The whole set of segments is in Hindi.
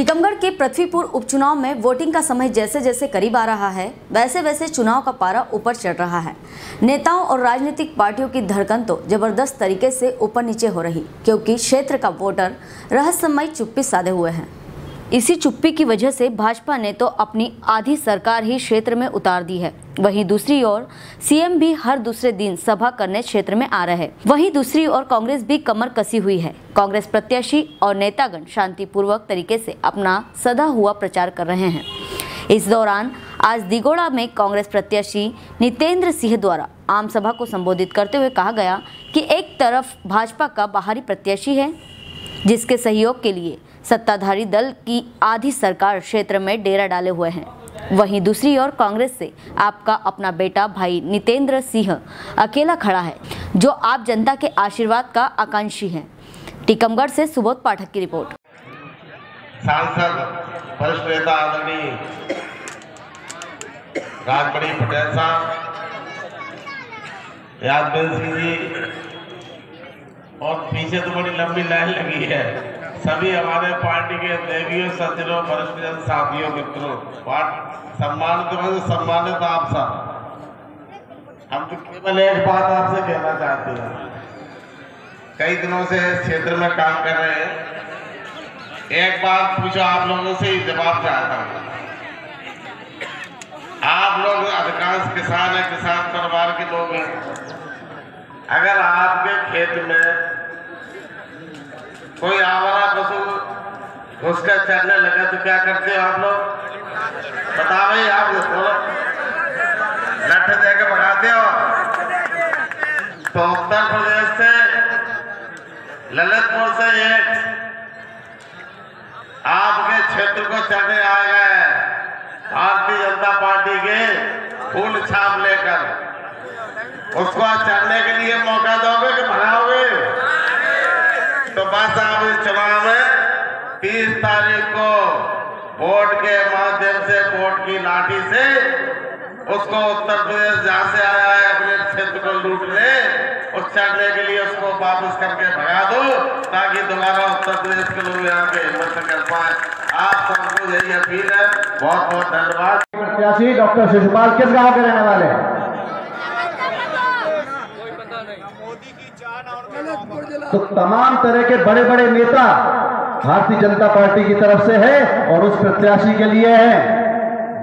टीकमगढ़ के पृथ्वीपुर उपचुनाव में वोटिंग का समय जैसे जैसे करीब आ रहा है वैसे वैसे चुनाव का पारा ऊपर चढ़ रहा है। नेताओं और राजनीतिक पार्टियों की धड़कन तो जबरदस्त तरीके से ऊपर नीचे हो रही, क्योंकि क्षेत्र का वोटर रहस्यमय चुप्पी साधे हुए हैं। इसी चुप्पी की वजह से भाजपा ने तो अपनी आधी सरकार ही क्षेत्र में उतार दी है। वहीं दूसरी ओर सीएम भी हर दूसरे दिन सभा करने क्षेत्र में आ रहे हैं। वहीं दूसरी ओर कांग्रेस भी कमर कसी हुई है। कांग्रेस प्रत्याशी और नेतागण शांतिपूर्वक तरीके से अपना सदा हुआ प्रचार कर रहे हैं। इस दौरान आज दिगोड़ा में कांग्रेस प्रत्याशी नितेंद्र सिंह द्वारा आम सभा को संबोधित करते हुए कहा गया कि एक तरफ भाजपा का बाहरी प्रत्याशी है, जिसके सहयोग के लिए सत्ताधारी दल की आधी सरकार क्षेत्र में डेरा डाले हुए हैं। वहीं दूसरी ओर कांग्रेस से आपका अपना बेटा भाई नितेंद्र सिंह अकेला खड़ा है, जो आप जनता के आशीर्वाद का आकांक्षी है। टीकमगढ़ से सुबोध पाठक की रिपोर्ट। सांसद वरिष्ठ नेता आदरणीय राजमणि पटेल साहब, यादवेंद्र सिंह जी, और पीछे तो बड़ी लंबी लाइन लगी है। सभी हमारे पार्टी के देवियों, सज्जनों, वरिष्ठ जन साथियों, मित्रों, सम्मानित आप सब, हम तो केवल एक बात आपसे कहना चाहते हैं। कई दिनों से क्षेत्र में काम कर रहे हैं। एक बात पूछो आप लोगों से, जवाब चाहता हूँ। आप लोग अधिकांश किसान है, किसान परिवार के लोग हैं। अगर आपके खेत में कोई आवारा पशु उसका चरने लगे तो क्या करते हो आप लोग? बता भाई, आप बोलो, लठ देके भगाते हो। तो उत्तर प्रदेश से, ललितपुर से एक आपके क्षेत्र को चढ़ने आ गए भारतीय जनता पार्टी के फूल छाप लेकर। उसको चढ़ने के लिए मौका दोगे कि भगाओगे? तो बस आप इस चुनाव में 30 तारीख को वोट के माध्यम से, वोट की लाठी से उसको उत्तर प्रदेश जहाँ से आया है अपने क्षेत्र को लूट ले, उस चढ़ने के लिए उसको वापस करके भगा दो, ताकि दोबारा उत्तर प्रदेश के लोग यहाँ पे हिम्मत कर पाए। आप सबको यही अपील है। बहुत बहुत धन्यवाद। प्रत्याशी डॉक्टर शिशुपाल किस गाँव के रहने वाले? तो तमाम तरह के बड़े बड़े नेता भारतीय जनता पार्टी की तरफ से है और उस प्रत्याशी के लिए है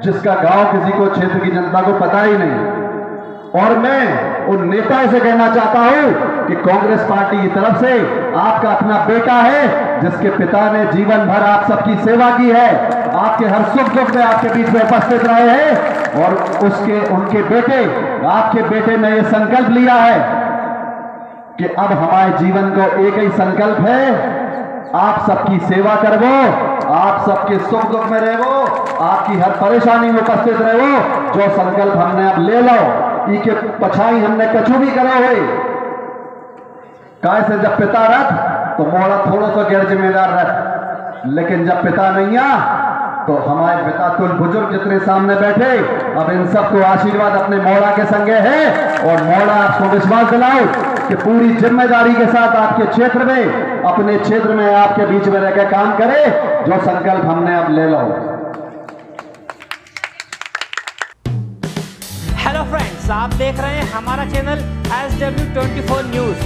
जिसका गांव किसी को, क्षेत्र की जनता को पता ही नहीं। और मैं उन नेताओं से कहना चाहता हूं कि कांग्रेस पार्टी की तरफ से आपका अपना बेटा है, जिसके पिता ने जीवन भर आप सबकी सेवा की है, आपके हर सुख दुख में आपके बीच में उपस्थित रहे हैं, और आपके बेटे ने यह संकल्प लिया है कि अब हमारे जीवन को एक ही संकल्प है, आप सबकी सेवा करवो, आप सबके सुख दुख में रहो, आपकी हर परेशानी में उपस्थित रहो। जो संकल्प हमने अब ले लो, इके पछाई हमने कछु भी करे हुए काय से। जब पिता रथ तो मोड़ा थोड़ा सा गैर जिम्मेदार रथ, लेकिन जब पिता नहीं आ तो हमारे पिता तुल बुजुर्ग जितने सामने बैठे, अब इन सबको आशीर्वाद अपने मौला के संगे है। और मौला आपको विश्वास दिलाओ कि पूरी जिम्मेदारी के साथ आपके क्षेत्र में, अपने क्षेत्र में आपके बीच में रहकर काम करे, जो संकल्प हमने अब ले लो। हेलो फ्रेंड्स, आप देख रहे हैं हमारा चैनल SW24 News।